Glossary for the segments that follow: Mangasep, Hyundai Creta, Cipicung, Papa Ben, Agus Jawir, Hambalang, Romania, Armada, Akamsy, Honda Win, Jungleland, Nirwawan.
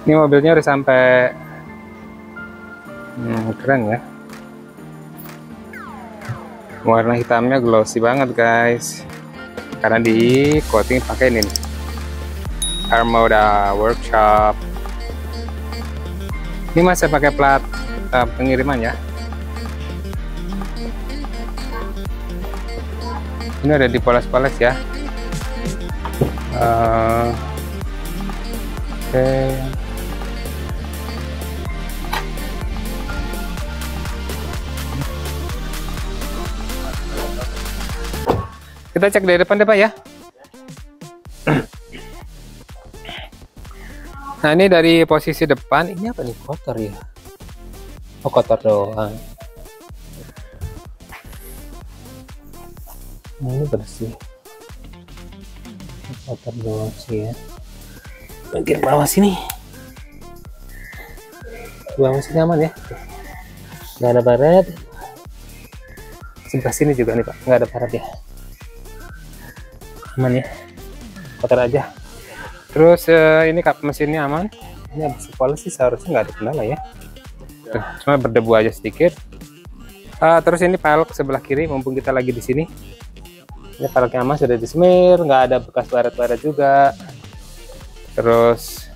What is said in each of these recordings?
Ini mobilnya udah sampai, keren ya. Warna hitamnya glossy banget guys, karena di coating pakai ini nih, Armada Workshop. Ini masih pakai plat pengiriman ya. Ini ada dipoles-poles ya. Oke. Kita cek dari depan deh Pak ya. Nah ini dari posisi depan, ini apa nih, kotor ya? Oh kotor doang. Nah, ini bersih. Kotor doang sih ya. Bagian bawah sini. Bawah sini aman ya. Nggak ada baret. Sebelah sini juga nih Pak, nggak ada baret ya. Aman ya. Kotor aja. Terus ini kap mesinnya aman. Ini habis poles sih seharusnya nggak ada kendala ya. Cuma berdebu aja sedikit. Terus ini pelek sebelah kiri, mumpung kita lagi di sini. Ini peleknya aman, sudah disemir, nggak ada bekas baret-baret juga. Terus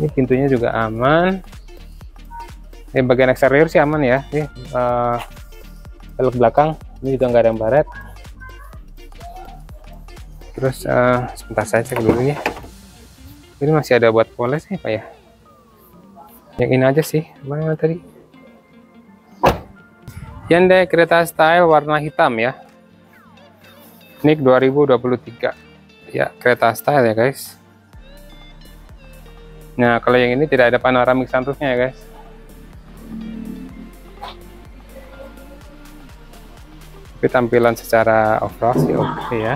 ini pintunya juga aman. Ini bagian eksterior sih aman ya. Ini pelek belakang, ini juga nggak ada yang baret. Terus sebentar saya cek dulu ya. Ini masih ada buat poles nih Pak ya. Yang ini aja sih, mana tadi? Hyundai Creta Style warna hitam ya. NIK 2023. Ya, Creta Style ya guys. Nah, kalau yang ini tidak ada panoramik sunroofnya ya guys. Tapi tampilan secara overall sih oke ya.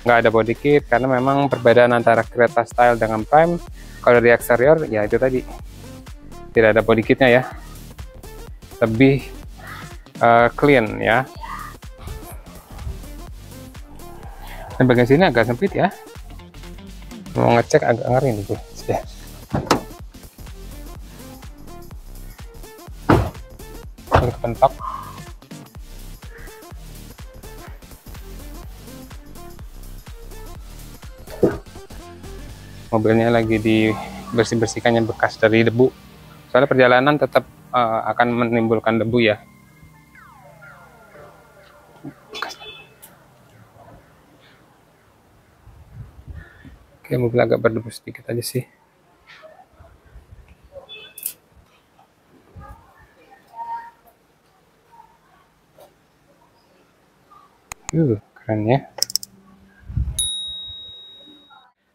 Nggak ada body kit karena memang perbedaan antara Creta Style dengan Prime, kalau dari eksterior ya itu tadi tidak ada body kitnya ya, lebih clean ya. Dan bagian sini agak sempit ya, mau ngecek agak ngeri nih tuh ya. Bentok mobilnya lagi dibersih-bersihkannya bekas dari debu, soalnya perjalanan tetap akan menimbulkan debu ya. Oke, mobil agak berdebu sedikit aja sih. Keren ya.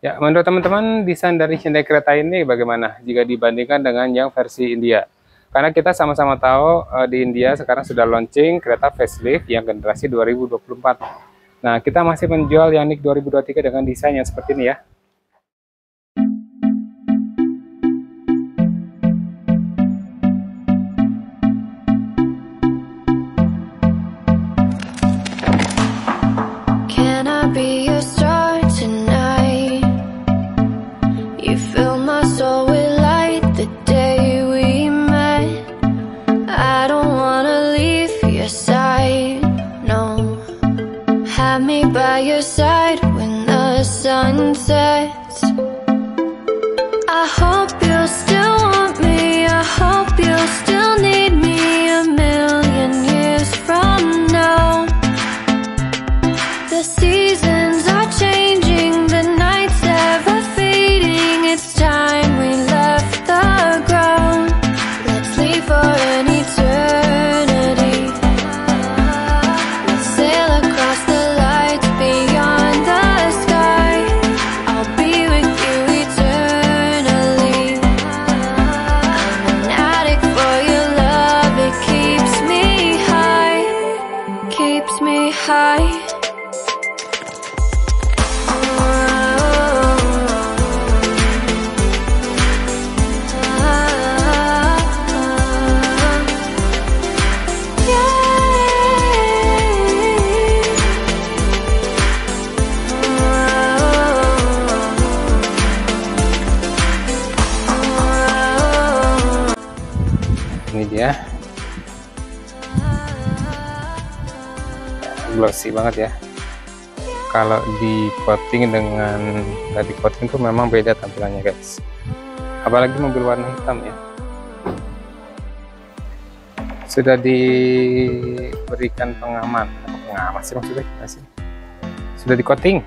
Ya, menurut teman-teman, desain dari Hyundai Creta ini bagaimana jika dibandingkan dengan yang versi India? Karena kita sama-sama tahu di India sekarang sudah launching Creta facelift yang generasi 2024. Nah, kita masih menjual yang NIK 2023 dengan desain yang seperti ini ya. I hope you still want me, I hope you still need me a million years from now. The seasons are changing, the nights ever fading, it's time we left the ground. Let's leave for an eternity, let's sail across the lights beyond the sky. I'll be glossy banget ya. Kalau di coating dengan nggak di coating tuh memang beda tampilannya guys, apalagi mobil warna hitam ya. Sudah diberikan pengaman, pengaman sih maksudnya, sudah di coating,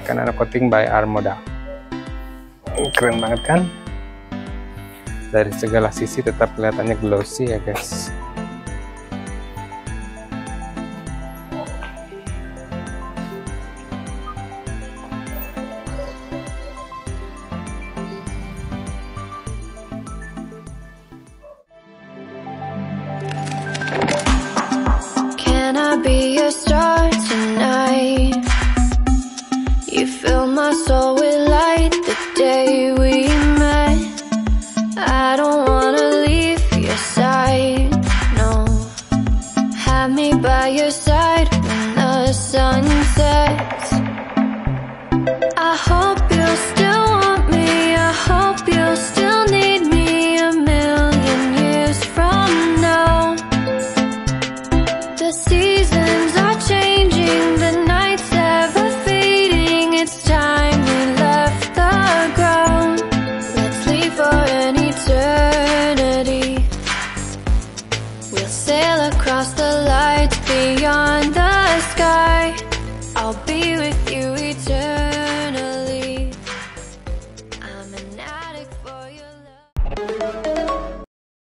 akan ada coating by Armada. Keren banget kan, dari segala sisi tetap kelihatannya glossy ya guys. Be your star tonight. You fill my soul with light. The day we met, I don't wanna leave your side. No, have me by your side when the sun sets. I hope you'll still want me. I hope you'll still need me a million years from now. The seasons are changing, the nights ever fading. It's time we left the ground. Let's leave for an eternity. We'll sail across the lights beyond the sky. I'll be with you eternally. I'm an addict for your love.